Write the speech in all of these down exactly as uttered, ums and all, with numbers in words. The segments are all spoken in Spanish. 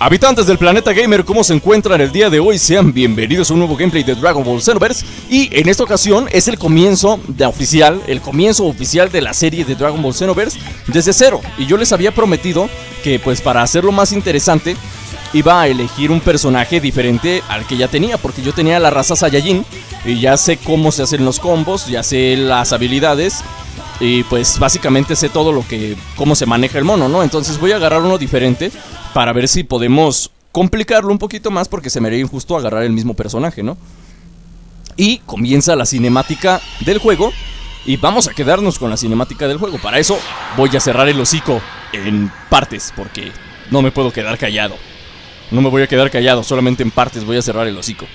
Habitantes del planeta gamer, ¿cómo se encuentran el día de hoy? Sean bienvenidos a un nuevo gameplay de Dragon Ball Xenoverse. Y en esta ocasión es el comienzo de oficial, el comienzo oficial de la serie de Dragon Ball Xenoverse desde cero. Y yo les había prometido que pues para hacerlo más interesante iba a elegir un personaje diferente al que ya tenía, porque yo tenía la raza Saiyajin y ya sé cómo se hacen los combos, ya sé las habilidades y pues básicamente sé todo lo que, cómo se maneja el mono, ¿no? Entonces voy a agarrar uno diferente para ver si podemos complicarlo un poquito más, porque se me haría injusto agarrar el mismo personaje, ¿no? Y comienza la cinemática del juego y vamos a quedarnos con la cinemática del juego. Para eso voy a cerrar el hocico en partes, porque no me puedo quedar callado. No me voy a quedar callado, solamente en partes voy a cerrar el hocico.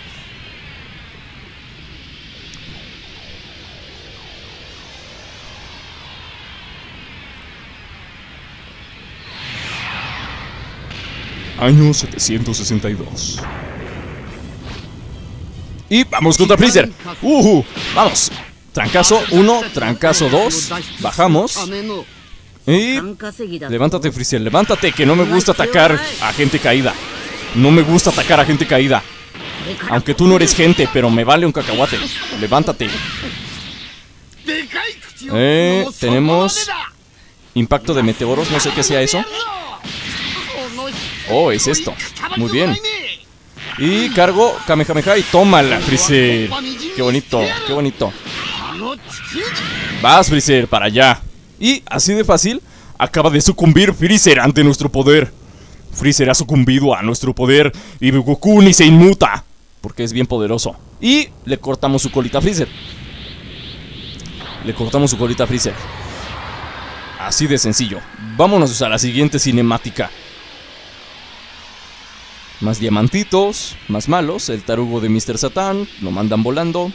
Año setecientos sesenta y dos. Y vamos contra Freezer. Uh, vamos. Trancazo uno, trancazo dos. Bajamos. Y levántate, Freezer, levántate, que no me gusta atacar a gente caída. No me gusta atacar a gente caída. Aunque tú no eres gente, pero me vale un cacahuate. Levántate. Eh, tenemos impacto de meteoros, no sé qué sea eso. Oh, es esto. Muy bien. Y cargo Kamehameha y tómala, Freezer. Qué bonito, qué bonito. Vas, Freezer, para allá. Y así de fácil acaba de sucumbir Freezer ante nuestro poder. Freezer ha sucumbido a nuestro poder y Goku ni se inmuta, porque es bien poderoso. Y le cortamos su colita a Freezer. Le cortamos su colita a Freezer. Así de sencillo. Vámonos a la siguiente cinemática. Más diamantitos, más malos, el tarugo de míster Satán, lo mandan volando.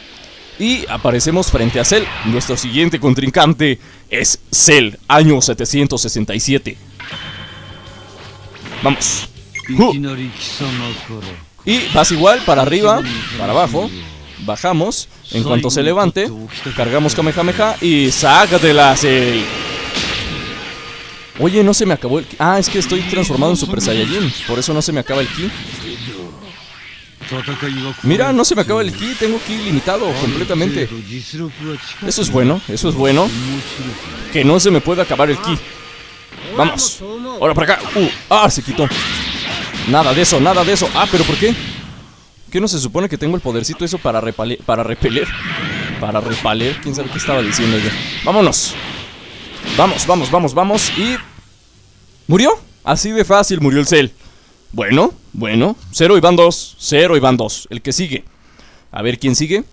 Y aparecemos frente a Cell. Nuestro siguiente contrincante es Cell, año setecientos sesenta y siete. Vamos. Uh. Y vas igual, para arriba, para abajo. Bajamos, en cuanto se levante, cargamos Kamehameha y ¡sácatela, Cell! Oye, no se me acabó el ki. Ah, es que estoy transformado en Super Saiyajin. Por eso no se me acaba el ki. Mira, no se me acaba el ki. Tengo ki limitado completamente. Eso es bueno, eso es bueno. Que no se me puede acabar el ki. Vamos. Ahora para acá. Uh, ah, se quitó. Nada de eso, nada de eso. Ah, pero ¿por qué? ¿Qué no se supone que tengo el podercito eso para repeler? Para repeler. Para repeler. ¿Quién sabe qué estaba diciendo yo? Vámonos. Vamos, vamos, vamos, vamos. Y... ¿murió? Así de fácil murió el Cell. Bueno, bueno. Cero y van dos. Cero y van dos. El que sigue. A ver quién sigue.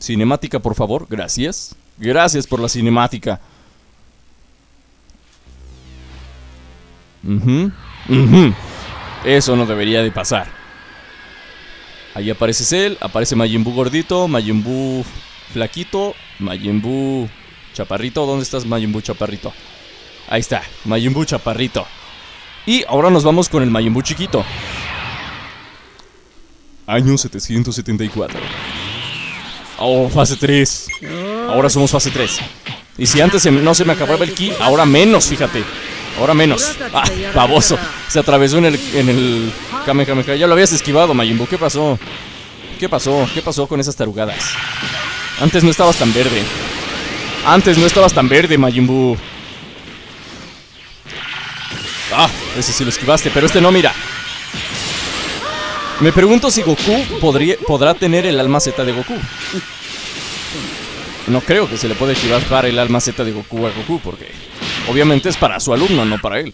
Cinemática, por favor. Gracias. Gracias por la cinemática. Uh-huh. Uh-huh. Eso no debería de pasar. Ahí aparece Cell. Aparece Majin Buu gordito. Majin Buu flaquito. Majin Buu... chaparrito, ¿dónde estás, Majin Buu chaparrito? Ahí está, Majin Buu chaparrito. Y ahora nos vamos con el Majin Buu chiquito. Año setecientos setenta y cuatro. Oh, fase tres. Ahora somos fase tres. Y si antes se, no se me acababa el ki, ahora menos, fíjate. Ahora menos. Ah, baboso. Se atravesó en el, en el Kamehameha. Ya lo habías esquivado, Majin Buu. ¿Qué pasó? ¿Qué pasó? ¿Qué pasó con esas tarugadas? Antes no estabas tan verde. Antes no estabas tan verde, Majin Buu. Ah, ese sí lo esquivaste, pero este no, mira. Me pregunto si Goku podría, podrá tener el alma Z de Goku. No creo que se le pueda esquivar el alma Z de Goku a Goku, porque obviamente es para su alumno, no para él.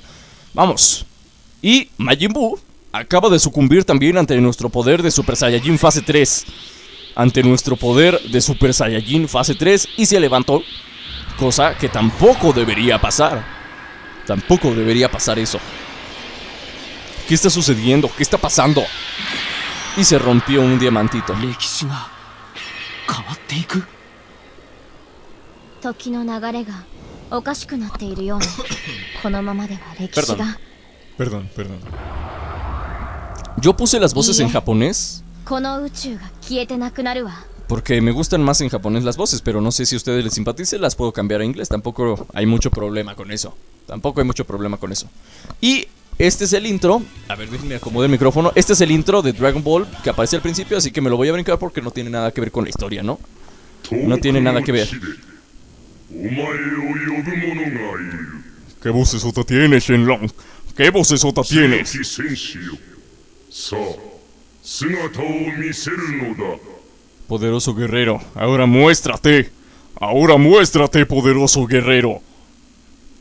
Vamos. Y Majin Buu acaba de sucumbir también ante nuestro poder de Super Saiyajin fase tres. Ante nuestro poder de Super Saiyajin fase tres. Y se levantó. Cosa que tampoco debería pasar. Tampoco debería pasar eso. ¿Qué está sucediendo? ¿Qué está pasando? Y se rompió un diamantito. Perdón. Perdón, perdón. Yo puse las voces en japonés porque me gustan más en japonés las voces, pero no sé si a ustedes les simpatice, las puedo cambiar a inglés. Tampoco hay mucho problema con eso. Tampoco hay mucho problema con eso. Y Este es el intro. A ver, déjenme acomodar el micrófono. Este es el intro de Dragon Ball que aparece al principio, así que me lo voy a brincar porque no tiene nada que ver con la historia, ¿no? No tiene nada que ver. ¿Qué vocesota tienes, Shenlong? ¿Qué vocesota tienes? Poderoso guerrero, ahora muéstrate. Ahora muéstrate, poderoso guerrero.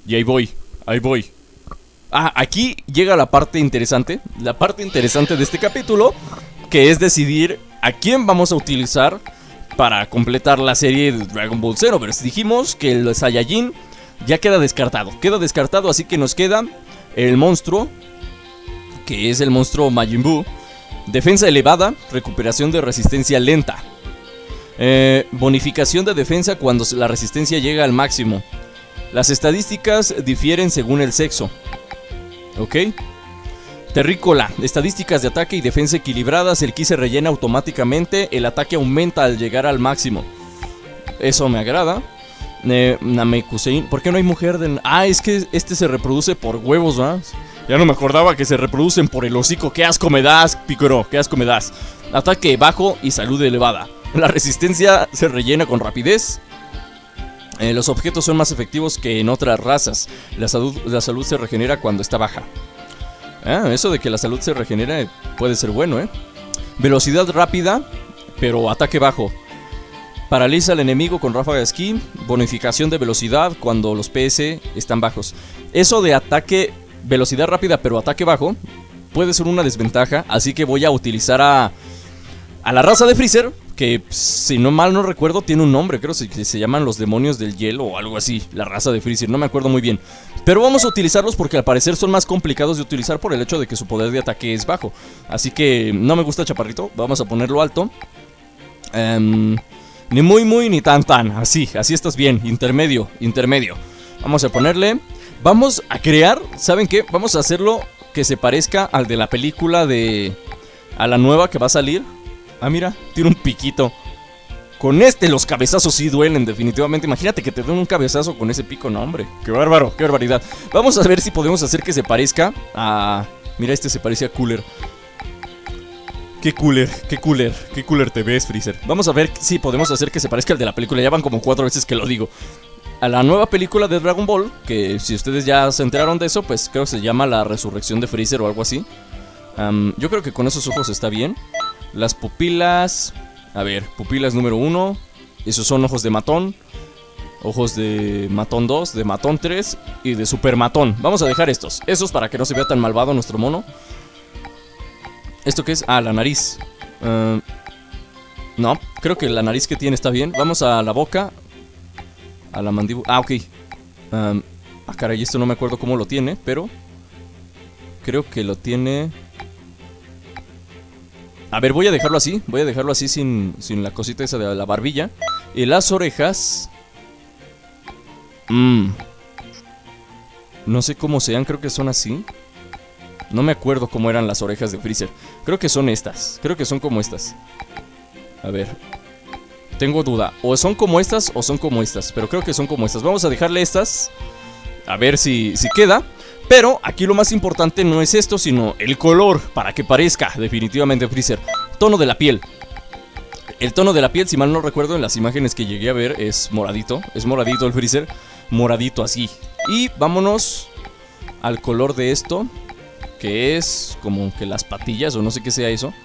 Y ahí voy, ahí voy. Ah, aquí llega la parte interesante. La parte interesante de este capítulo, que es decidir a quién vamos a utilizar para completar la serie de Dragon Ball Xenoverse. Dijimos que el Saiyajin ya queda descartado. Queda descartado, así que nos queda el monstruo, que es el monstruo Majin Buu. Defensa elevada, recuperación de resistencia lenta, eh, bonificación de defensa cuando la resistencia llega al máximo. Las estadísticas difieren según el sexo. Ok. Terrícola, estadísticas de ataque y defensa equilibradas. El ki se rellena automáticamente. El ataque aumenta al llegar al máximo. Eso me agrada. eh, Namekusein. ¿Por qué no hay mujer? De... Ah, es que este se reproduce por huevos, ¿verdad? Ya no me acordaba que se reproducen por el hocico. ¡Qué asco me das, Piccolo! ¡Qué asco me das! Ataque bajo y salud elevada. La resistencia se rellena con rapidez. eh, Los objetos son más efectivos que en otras razas. La salud, la salud se regenera cuando está baja. Ah, eso de que la salud se regenera puede ser bueno, ¿eh? Velocidad rápida, pero ataque bajo. Paraliza al enemigo con ráfaga de esquí. Bonificación de velocidad cuando los P S están bajos. Eso de ataque, velocidad rápida, pero ataque bajo, puede ser una desventaja. Así que voy a utilizar a, a la raza de Freezer, que si no mal no recuerdo tiene un nombre. Creo que se llaman los demonios del hielo o algo así. La raza de Freezer, no me acuerdo muy bien. Pero vamos a utilizarlos porque al parecer son más complicados de utilizar por el hecho de que su poder de ataque es bajo. Así que no me gusta chaparrito, vamos a ponerlo alto. um, Ni muy muy ni tan tan, así, así estás bien, intermedio, intermedio. Vamos a ponerle, vamos a crear, ¿saben qué? Vamos a hacerlo que se parezca al de la película de... a la nueva que va a salir. Ah, mira, tiene un piquito. Con este los cabezazos sí duelen, definitivamente. Imagínate que te den un cabezazo con ese pico, no, hombre. Qué bárbaro, qué barbaridad. Vamos a ver si podemos hacer que se parezca a... Mira, este se parece a Cooler. Qué Cooler, qué Cooler, qué Cooler te ves, Freezer. Vamos a ver si podemos hacer que se parezca al de la película. Ya van como cuatro veces que lo digo. A la nueva película de Dragon Ball, que si ustedes ya se enteraron de eso, pues creo que se llama La Resurrección de Freezer o algo así. um, Yo creo que con esos ojos está bien. Las pupilas... A ver, pupilas número uno. Esos son ojos de matón. Ojos de matón dos, de matón tres y de super matón. Vamos a dejar estos. Esos para que no se vea tan malvado nuestro mono. ¿Esto qué es? Ah, la nariz. Uh, no, creo que la nariz que tiene está bien. Vamos a la boca. A la mandíbula. Ah, ok. Um, ah, caray, esto no me acuerdo cómo lo tiene, pero... Creo que lo tiene... A ver, voy a dejarlo así, voy a dejarlo así sin, sin la cosita esa de la barbilla. Y las orejas... Mmm... No sé cómo sean, creo que son así. No me acuerdo cómo eran las orejas de Freezer. Creo que son estas, creo que son como estas. A ver... Tengo duda, o son como estas o son como estas, pero creo que son como estas. Vamos a dejarle estas, a ver si, si queda... Pero aquí lo más importante no es esto, sino el color, para que parezca definitivamente Freezer. Tono de la piel. El tono de la piel, si mal no recuerdo, en las imágenes que llegué a ver es moradito. Es moradito el Freezer, moradito así. Y vámonos al color de esto, que es como que las patillas o no sé qué sea eso.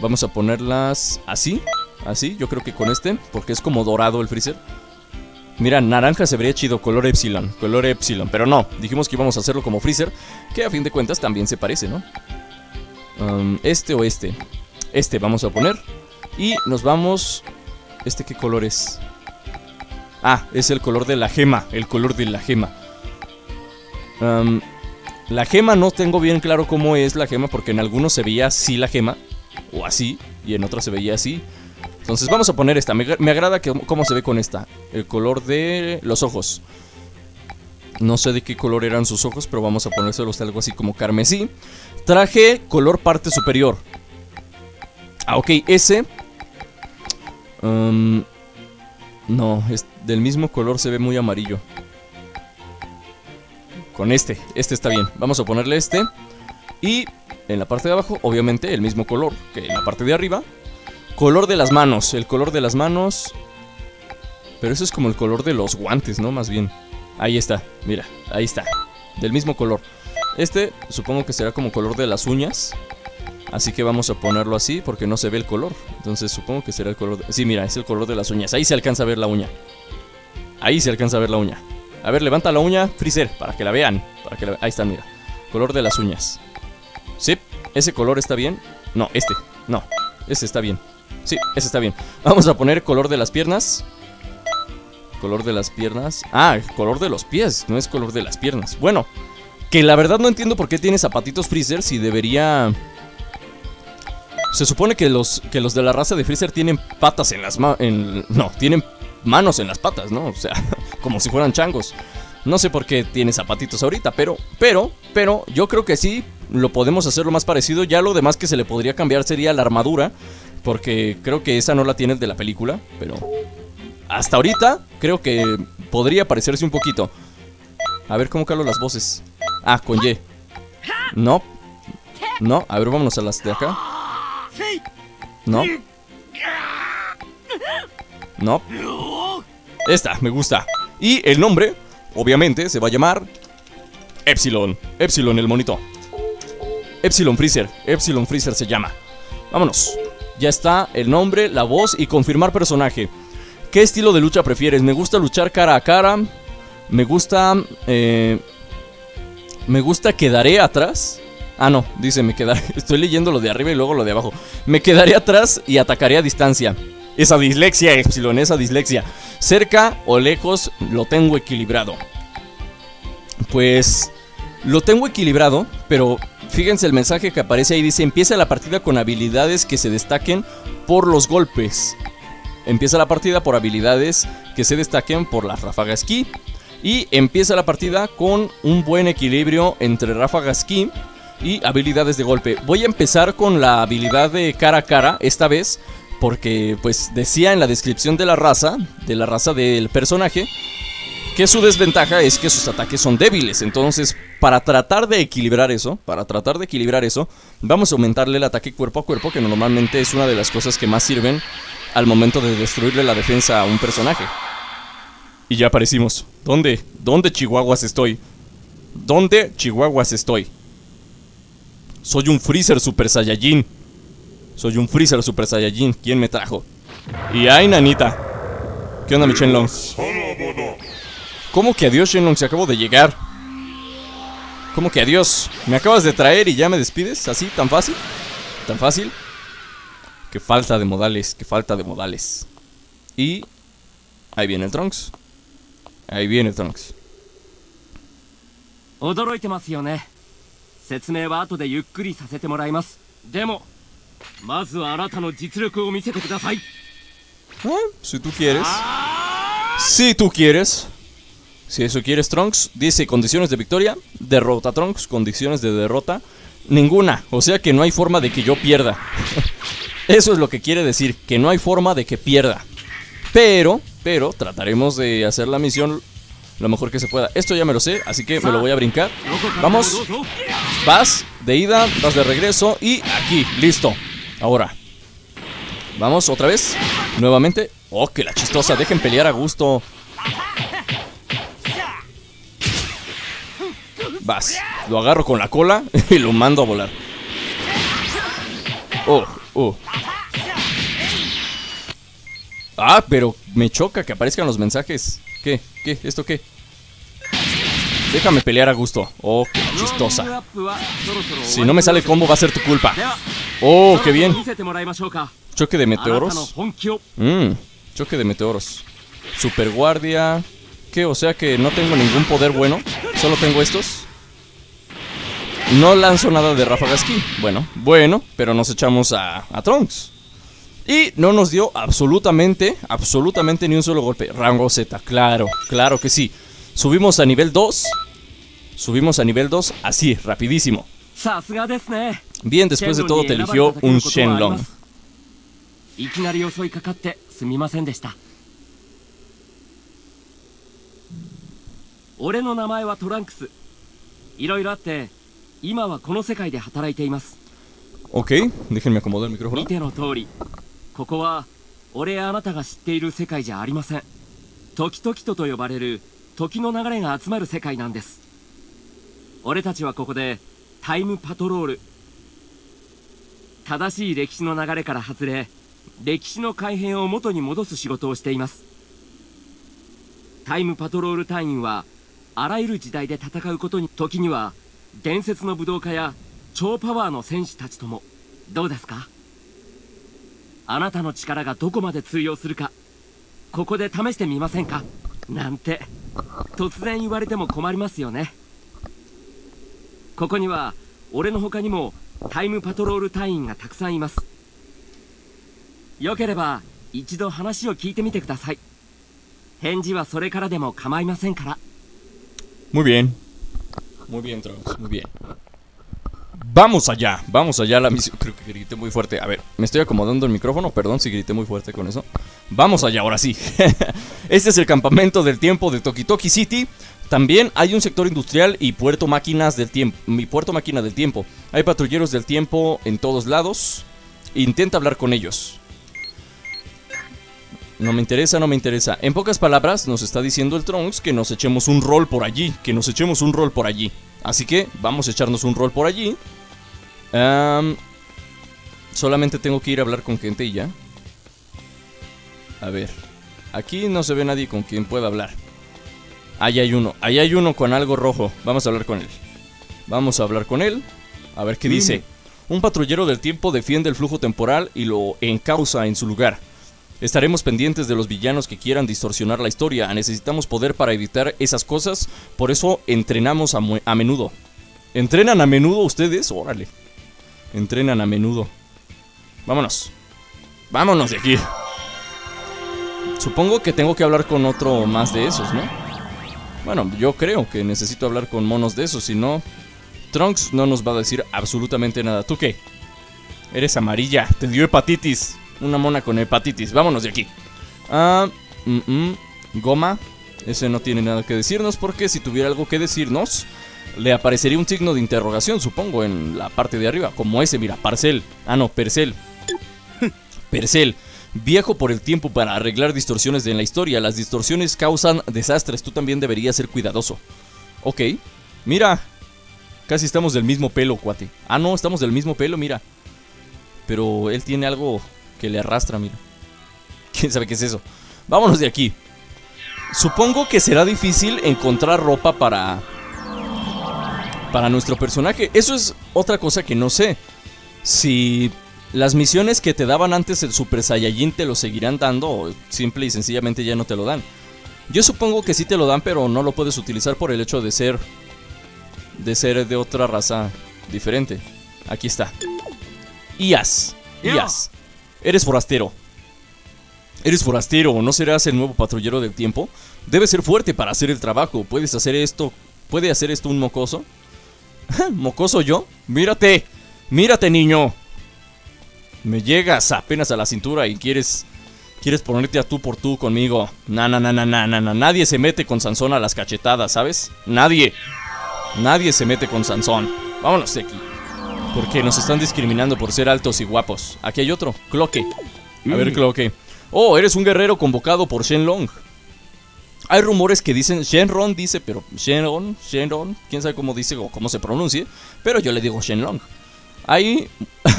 Vamos a ponerlas así, así, yo creo que con este, porque es como dorado el Freezer. Mira, naranja se vería chido, color Epsilon, color Epsilon, pero no, dijimos que íbamos a hacerlo como Freezer, que a fin de cuentas también se parece, ¿no? Um, este o este, este vamos a poner, y nos vamos, ¿este qué color es? Ah, es el color de la gema, el color de la gema. Um, la gema no tengo bien claro cómo es la gema, porque en algunos se veía así la gema, o así, y en otros se veía así. Entonces vamos a poner esta, me, me agrada que, cómo se ve con esta. El color de los ojos. No sé de qué color eran sus ojos, pero vamos a ponérselos algo así como carmesí. Traje color parte superior. Ah, ok, ese um, no, es del mismo color, se ve muy amarillo. con este. Este está bien. Vamos a ponerle este. Y en la parte de abajo, obviamente, el mismo color que en la parte de arriba. Color de las manos. El color de las manos. Pero eso es como el color de los guantes, ¿no? Más bien. Ahí está. Mira. Ahí está. Del mismo color. Este supongo que será como color de las uñas. Así que vamos a ponerlo así porque no se ve el color. Entonces supongo que será el color de... Sí, mira, es el color de las uñas. Ahí se alcanza a ver la uña. Ahí se alcanza a ver la uña. A ver, levanta la uña, Freezer, para que la vean. Para que la... Ahí está, mira. Color de las uñas. Sí, ese color está bien. No, este. No, ese está bien. Sí, ese está bien. Vamos a poner color de las piernas. Color de las piernas. Ah, color de los pies. No es color de las piernas. Bueno, que la verdad no entiendo por qué tiene zapatitos Freezer si debería... Se supone que los, que los de la raza de Freezer tienen patas en las manos. No, tienen manos en las patas, ¿no? O sea, como si fueran changos. No sé por qué tiene zapatitos ahorita, pero, pero, pero, yo creo que sí lo podemos hacer lo más parecido. Ya lo demás que se le podría cambiar sería la armadura, porque creo que esa no la tiene de la película, pero hasta ahorita creo que podría parecerse un poquito. A ver, ¿cómo calo las voces? Ah, con Y. No. No, a ver, vámonos a las de acá. No. No. Esta, me gusta. Y el nombre, obviamente, se va a llamar Epsilon. Epsilon, el monito. Epsilon Freezer. Epsilon Freezer se llama. Vámonos. Ya está el nombre, la voz y confirmar personaje. ¿Qué estilo de lucha prefieres? Me gusta luchar cara a cara. Me gusta... Eh, me gusta quedaré atrás. Ah, no, dice, me quedaré. Estoy leyendo lo de arriba y luego lo de abajo. Me quedaré atrás y atacaré a distancia. Esa dislexia, Epsilon, esa dislexia. Cerca o lejos lo tengo equilibrado. Pues lo tengo equilibrado, pero fíjense el mensaje que aparece ahí. Dice, empieza la partida con habilidades que se destaquen por los golpes. Empieza la partida por habilidades que se destaquen por las ráfagas ki. Y empieza la partida con un buen equilibrio entre ráfagas ki y habilidades de golpe. Voy a empezar con la habilidad de cara a cara esta vez, porque pues decía en la descripción de la raza, de la raza del personaje, que su desventaja es que sus ataques son débiles. Entonces, para tratar de equilibrar eso, para tratar de equilibrar eso, vamos a aumentarle el ataque cuerpo a cuerpo, que normalmente es una de las cosas que más sirven al momento de destruirle la defensa a un personaje. Y ya aparecimos. ¿Dónde? ¿Dónde chihuahuas estoy? ¿Dónde chihuahuas estoy? Soy un Freezer Super Saiyajin. Soy un Freezer Super Saiyajin. ¿Quién me trajo? Y ay, nanita. ¿Qué onda, mi Shenlong? ¿Cómo que adiós, Shenlong? Se acabo de llegar. ¿Cómo que adiós? ¿Me acabas de traer y ya me despides? ¿Así? ¿Tan fácil? ¿Tan fácil? Qué falta de modales. Qué falta de modales. Y... ahí viene el Trunks. Ahí viene el Trunks. ¿Eh? Si tú quieres. Si tú quieres. Si eso quieres, Trunks. Dice condiciones de victoria. Derrota, Trunks. Condiciones de derrota. Ninguna. O sea que no hay forma de que yo pierda. Eso es lo que quiere decir. Que no hay forma de que pierda. Pero, pero trataremos de hacer la misión lo mejor que se pueda. Esto ya me lo sé, así que me lo voy a brincar. Vamos. Vas de ida, vas de regreso. Y aquí, listo. Ahora vamos otra vez. Nuevamente. Oh, que la chistosa. Dejen pelear a gusto. Vas. Lo agarro con la cola y lo mando a volar. Oh, oh. Ah, pero me choca que aparezcan los mensajes. ¿Qué? ¿Qué? ¿Esto qué? Déjame pelear a gusto. Oh, qué chistosa. Si no me sale el combo va a ser tu culpa. Oh, qué bien. Choque de meteoros. Mmm, choque de meteoros. Super guardia. ¿Qué? O sea que no tengo ningún poder bueno. Solo tengo estos. No lanzo nada de ráfagas aquí. Bueno, bueno, pero nos echamos a, a Trunks. Y no nos dio absolutamente, absolutamente ni un solo golpe. Rango Z, claro, claro que sí. Subimos a nivel dos. Subimos a nivel dos, así, rapidísimo. Bien, después de todo te eligió un Shenlong. Ok, déjenme acomodar el micrófono. Muy bien. Muy bien, Trunks, muy bien. Vamos allá, vamos allá a la misión. Creo que grité muy fuerte. A ver, me estoy acomodando el micrófono, perdón si grité muy fuerte con eso. Vamos allá, ahora sí. Este es el campamento del tiempo de Toki Toki City. También hay un sector industrial y puerto máquinas del tiempo. Mi puerto máquina del tiempo. Hay patrulleros del tiempo en todos lados. Intenta hablar con ellos. No me interesa, no me interesa. En pocas palabras nos está diciendo el Trunks que nos echemos un rol por allí. Que nos echemos un rol por allí. Así que vamos a echarnos un rol por allí. um, Solamente tengo que ir a hablar con gente y ya. A ver. Aquí no se ve nadie con quien pueda hablar. Ahí hay uno, ahí hay uno con algo rojo. Vamos a hablar con él. Vamos a hablar con él. A ver qué mm. dice. Un patrullero del tiempo defiende el flujo temporal y lo encausa en su lugar. Estaremos pendientes de los villanos que quieran distorsionar la historia. Necesitamos poder para evitar esas cosas. Por eso entrenamos a, a menudo. ¿Entrenan a menudo ustedes? Órale. Entrenan a menudo. Vámonos. Vámonos de aquí. Supongo que tengo que hablar con otro más de esos, ¿no? Bueno, yo creo que necesito hablar con monos de esos. Si no, Trunks no nos va a decir absolutamente nada. ¿Tú qué? Eres amarilla. Te dio hepatitis. Una mona con hepatitis. Vámonos de aquí. Ah, mm, mm, goma. Ese no tiene nada que decirnos porque si tuviera algo que decirnos, le aparecería un signo de interrogación, supongo, en la parte de arriba. Como ese, mira, Parcel. Ah, no, Percel. Percel. Viajo por el tiempo para arreglar distorsiones en la historia. Las distorsiones causan desastres. Tú también deberías ser cuidadoso. Ok. Mira. Casi estamos del mismo pelo, cuate. Ah, no, estamos del mismo pelo, mira. Pero él tiene algo... que le arrastra, mira. ¿Quién sabe qué es eso? Vámonos de aquí. Supongo que será difícil encontrar ropa para... para nuestro personaje. Eso es otra cosa que no sé. Si las misiones que te daban antes el Super Saiyajin te lo seguirán dando o simple y sencillamente ya no te lo dan. Yo supongo que sí te lo dan, pero no lo puedes utilizar por el hecho de ser... de ser de otra raza diferente. Aquí está. Ias. Ias. Eres forastero. Eres forastero, ¿no serás el nuevo patrullero del tiempo? Debes ser fuerte para hacer el trabajo. ¿Puedes hacer esto? ¿Puede hacer esto un mocoso? ¿Mocoso yo? ¡Mírate! ¡Mírate, niño! Me llegas apenas a la cintura y quieres... quieres ponerte a tú por tú conmigo. Na, na, na, na, na, na, na. Nadie se mete con Sansón a las cachetadas, ¿sabes? Nadie. Nadie se mete con Sansón. Vámonos de aquí. Porque nos están discriminando por ser altos y guapos. Aquí hay otro, Cloque. A ver, Cloque. Oh, eres un guerrero convocado por Shenlong. Hay rumores que dicen Shenron dice, pero Shenron, Shenron, quién sabe cómo dice o cómo se pronuncie, pero yo le digo Shenlong. Hay,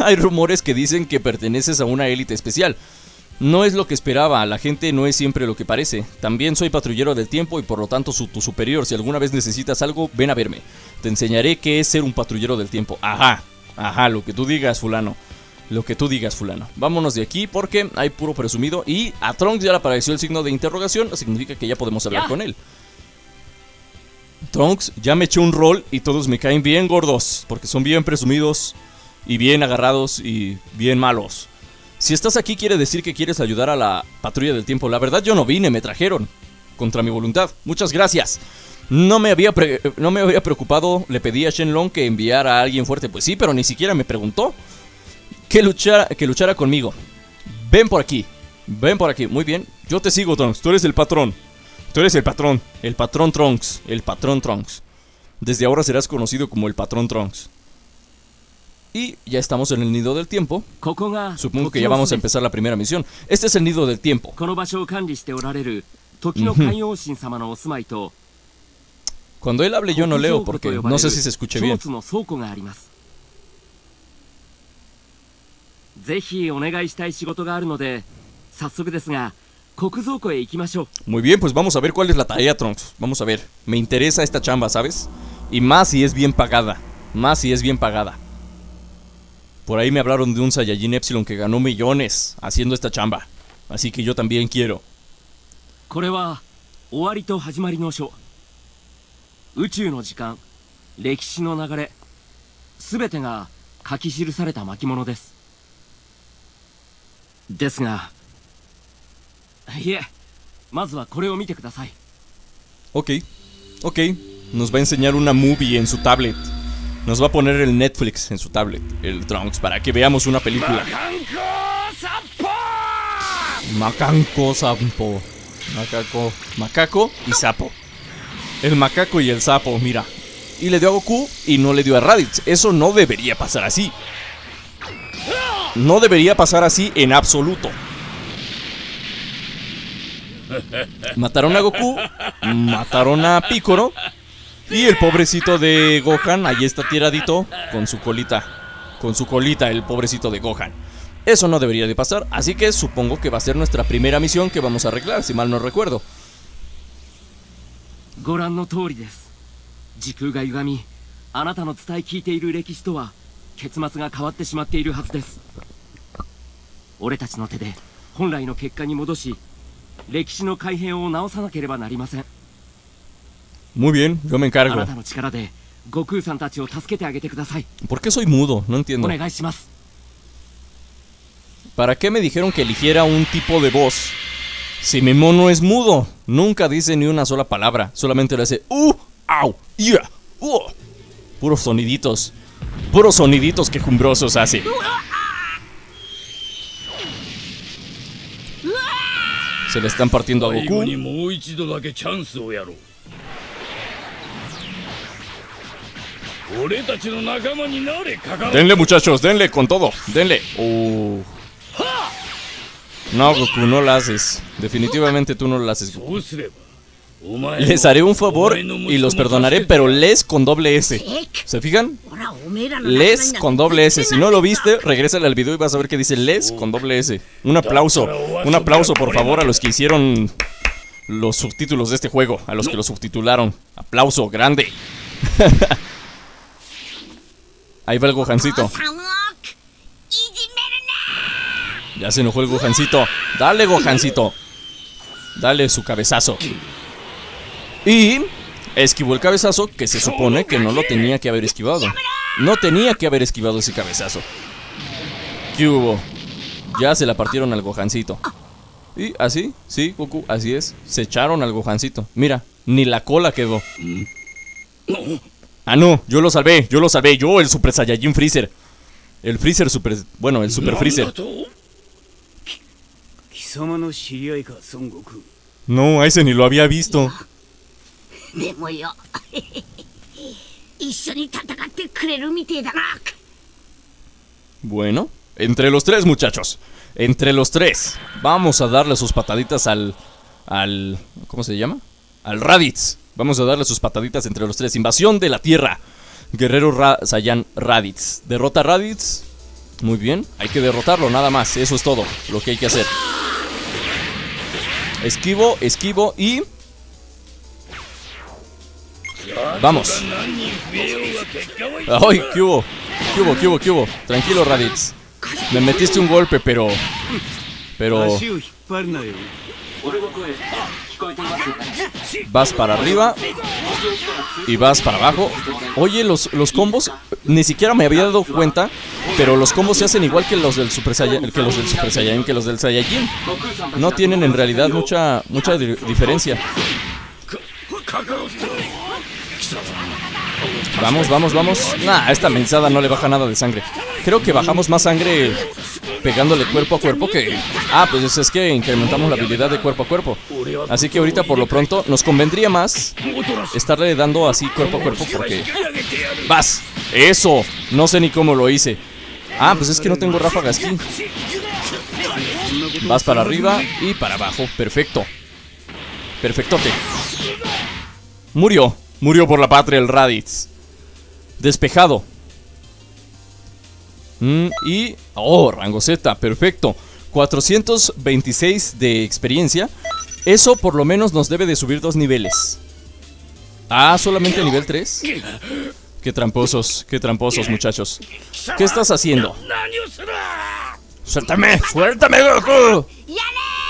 hay rumores que dicen que perteneces a una élite especial. No es lo que esperaba, la gente no es siempre lo que parece. También soy patrullero del tiempo y por lo tanto su, tu superior. Si alguna vez necesitas algo, ven a verme. Te enseñaré qué es ser un patrullero del tiempo. Ajá. Ajá, lo que tú digas, fulano. Lo que tú digas, fulano. Vámonos de aquí porque hay puro presumido. Y a Trunks ya le apareció el signo de interrogación. Significa que ya podemos hablar ya con él. Trunks, ya me echó un rol y todos me caen bien gordos. Porque son bien presumidos y bien agarrados y bien malos. Si estás aquí quiere decir que quieres ayudar a la patrulla del tiempo. La verdad yo no vine, me trajeron contra mi voluntad. Muchas gracias. No me había pre no me había preocupado, le pedí a Shenlong que enviara a alguien fuerte. Pues sí, pero ni siquiera me preguntó que luchara, que luchara conmigo. Ven por aquí, ven por aquí, muy bien. Yo te sigo, Trunks, tú eres el patrón. Tú eres el patrón, el patrón Trunks, el patrón Trunks. Desde ahora serás conocido como el patrón Trunks. Y ya estamos en el nido del tiempo. Supongo que ya vamos a empezar la primera misión. Este es el nido del tiempo. Uh-huh. Cuando él hable yo no leo porque no sé si se escuche bien. Muy bien, pues vamos a ver cuál es la tarea, Trunks. Vamos a ver, me interesa esta chamba, ¿sabes? Y más si es bien pagada. Más si es bien pagada. Por ahí me hablaron de un Saiyajin Epsilon que ganó millones haciendo esta chamba. Así que yo también quiero. Ok, ok. Nos va a enseñar una movie en su tablet. Nos va a poner el Netflix en su tablet, el Trunks, para que veamos una película. Macaco, sapo. Macaco, macaco y sapo. El macaco y el sapo, mira. Y le dio a Goku y no le dio a Raditz. Eso no debería pasar así. No debería pasar así en absoluto. Mataron a Goku, mataron a Piccolo. Y el pobrecito de Gohan, ahí está tiradito con su colita. Con su colita el pobrecito de Gohan. Eso no debería de pasar, así que supongo que va a ser nuestra primera misión que vamos a arreglar, si mal no recuerdo. Muy bien, yo me encargo. ¿Por qué soy mudo? No entiendo. ¿Para qué me dijeron que eligiera un tipo de voz? Si mi mono es mudo, nunca dice ni una sola palabra. Solamente le hace uh, au, yeah, uh. Puros soniditos. Puros soniditos quejumbrosos hace. Se le están partiendo a Goku. Denle, muchachos, denle con todo. Denle. Oh. No, Goku, no la haces. Definitivamente tú no la haces, Goku. Les haré un favor y los perdonaré, pero les con doble S. ¿Se fijan? Les con doble S. Si no lo viste, regrésale al video y vas a ver que dice les con doble S. Un aplauso. Un aplauso, por favor, a los que hicieron los subtítulos de este juego. A los que lo subtitularon. Aplauso grande. Ahí va el Gohancito. Ya se enojó el Gohancito. Dale, Gohancito. Dale su cabezazo. Y esquivó el cabezazo que se supone que no lo tenía que haber esquivado. No tenía que haber esquivado ese cabezazo. ¿Qué hubo? Ya se la partieron al Gohancito. Y así, sí, Goku, así es. Se echaron al Gohancito. Mira, ni la cola quedó. Ah, no, yo lo salvé, yo lo salvé, yo, el Super Saiyajin Freezer. El Freezer Super... bueno, el Super Freezer. No, a ese ni lo había visto. Bueno, entre los tres, muchachos. Entre los tres. Vamos a darle sus pataditas al... al... ¿cómo se llama? Al Raditz. Vamos a darle sus pataditas entre los tres. Invasión de la Tierra. Guerrero Ra Saiyan Raditz. Derrota a Raditz. Muy bien. Hay que derrotarlo, nada más. Eso es todo lo que hay que hacer. Esquivo, esquivo y... ¡vamos! ¡Ay! ¿Qué hubo? ¿Qué hubo? ¿Qué hubo? ¿Qué hubo? Tranquilo, Raditz. Me metiste un golpe, pero... pero... vas para arriba y vas para abajo. Oye, los, los combos ni siquiera me había dado cuenta, pero los combos se hacen igual que los del Super Saiyan, que los del Super Saiyan, que los del Saiyajin. No tienen en realidad mucha mucha di diferencia. Vamos, vamos, vamos. Nah, esta mensada no le baja nada de sangre. Creo que bajamos más sangre pegándole cuerpo a cuerpo que... Ah, pues es que incrementamos la habilidad de cuerpo a cuerpo. Así que ahorita por lo pronto nos convendría más estarle dando así cuerpo a cuerpo porque... ¡Vas! ¡Eso! No sé ni cómo lo hice. Ah, pues es que no tengo ráfagas aquí. Vas para arriba y para abajo. Perfecto. Perfectote. Murió. Murió por la patria el Raditz. Despejado. Mm, y... Oh, rango Z. Perfecto. cuatrocientos veintiséis de experiencia. Eso por lo menos nos debe de subir dos niveles. Ah, solamente a nivel tres. Qué tramposos. Qué tramposos, muchachos. ¿Qué estás haciendo? ¡Suéltame! ¡Suéltame, Goku!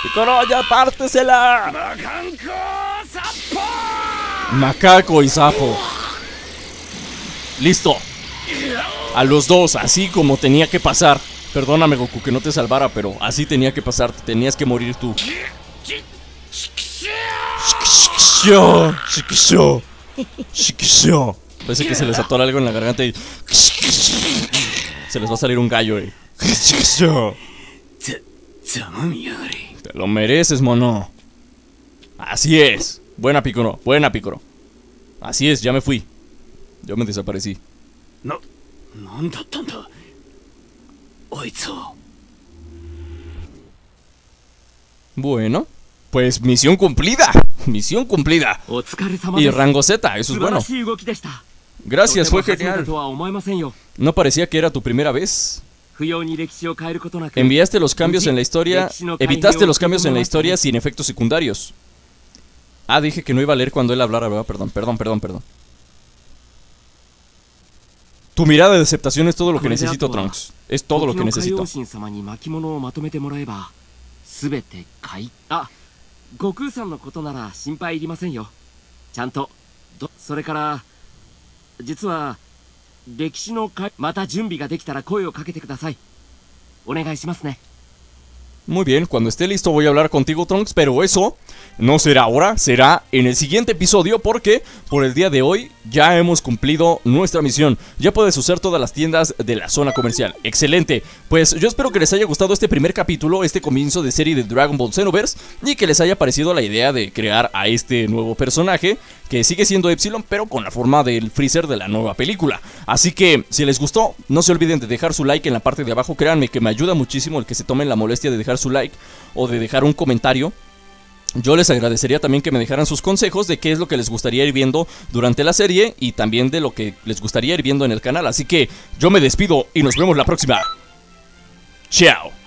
¡Piccolo, ya pártesela! Macaco y sapo. Listo. A los dos, así como tenía que pasar. Perdóname, Goku, que no te salvara, pero así tenía que pasar. Tenías que morir tú. Parece que se les atora algo en la garganta y... Se les va a salir un gallo, eh. Te lo mereces, mono. Así es. Buena, Piccolo, buena, Piccolo. Así es, ya me fui. Yo me desaparecí. No. Bueno, pues misión cumplida. Misión cumplida. Y rango Z, eso es bueno. Gracias, fue genial. No parecía que era tu primera vez. Enviaste los cambios en la historia. Evitaste los cambios en la historia sin efectos secundarios. Ah, dije que no iba a leer cuando él hablara, ¿verdad? Perdón, perdón, perdón, perdón. Tu mirada de aceptación es todo lo que necesito, Trunks. Es todo lo que necesito. Muy bien, cuando esté listo voy a hablar contigo, Trunks, pero eso no será ahora, será en el siguiente episodio porque por el día de hoy ya hemos cumplido nuestra misión. Ya puedes usar todas las tiendas de la zona comercial. ¡Excelente! Pues yo espero que les haya gustado este primer capítulo, este comienzo de serie de Dragon Ball Xenoverse y que les haya parecido la idea de crear a este nuevo personaje que sigue siendo Epsilon pero con la forma del Freezer de la nueva película. Así que si les gustó, no se olviden de dejar su like en la parte de abajo. Créanme que me ayuda muchísimo el que se tomen la molestia de dejar su like o de dejar un comentario. Yo les agradecería también que me dejaran sus consejos de qué es lo que les gustaría ir viendo durante la serie y también de lo que les gustaría ir viendo en el canal. Así que yo me despido y nos vemos la próxima. Chao.